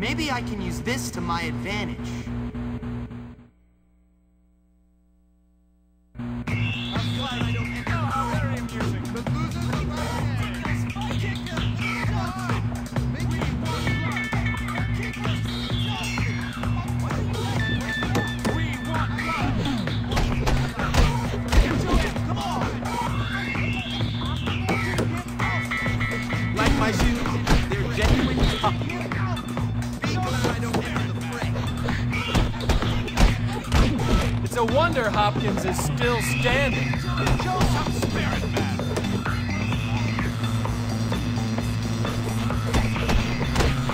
Maybe I can use this to my advantage. Hopkins is still standing. Show some spirit, man.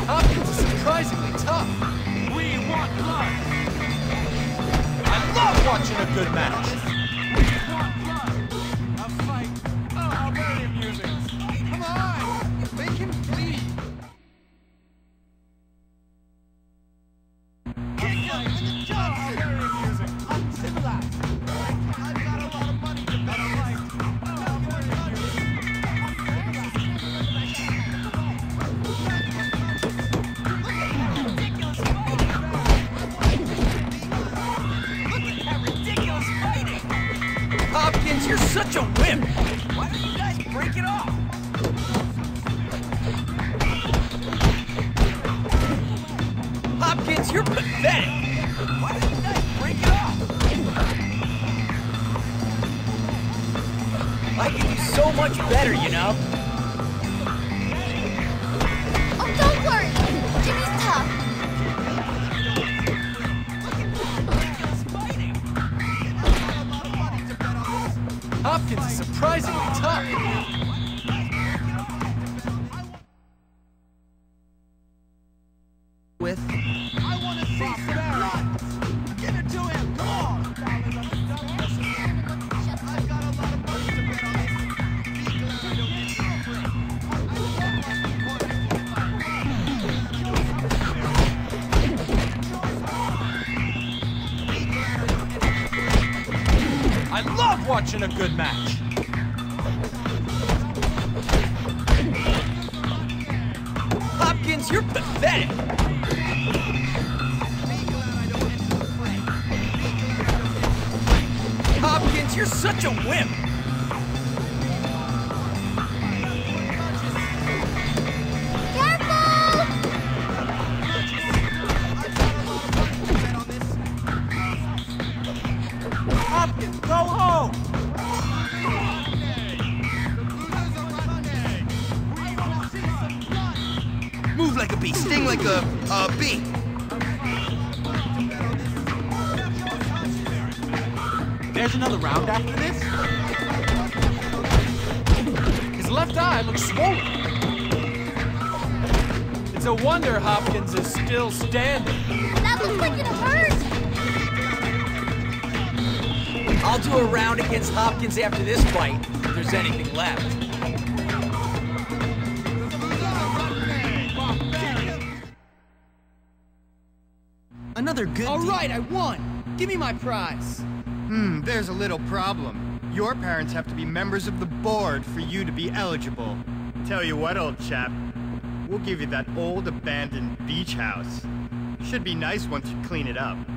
Hopkins is surprisingly tough. We want love. I love watching a good match. We want love. A fight. Oh, how about him music? Come on. Make him bleed. Kick him in the jumps. You're such a wimp! Why don't you guys break it off? Hopkins, you're pathetic! Why don't you guys break it off? I can do so much better, you know? Oh, don't worry! Jimmy's tough! Hopkins is surprisingly tough. With I want to see some blood. Give it to him. Come on. I've got a lot of money to bet on this. I love watching a good match. You're pathetic! Hopkins, you're such a wimp! Careful! Hopkins, go home! Like a bee, sting like a bee. There's another round after this? His left eye looks swollen. It's a wonder Hopkins is still standing. That looks like it hurt. I'll do a round against Hopkins after this fight, if there's anything left. Another good All deal. Right, I won. Give me my prize. There's a little problem. Your parents have to be members of the board for you to be eligible. Tell you what, old chap. We'll give you that old abandoned beach house. Should be nice once you clean it up.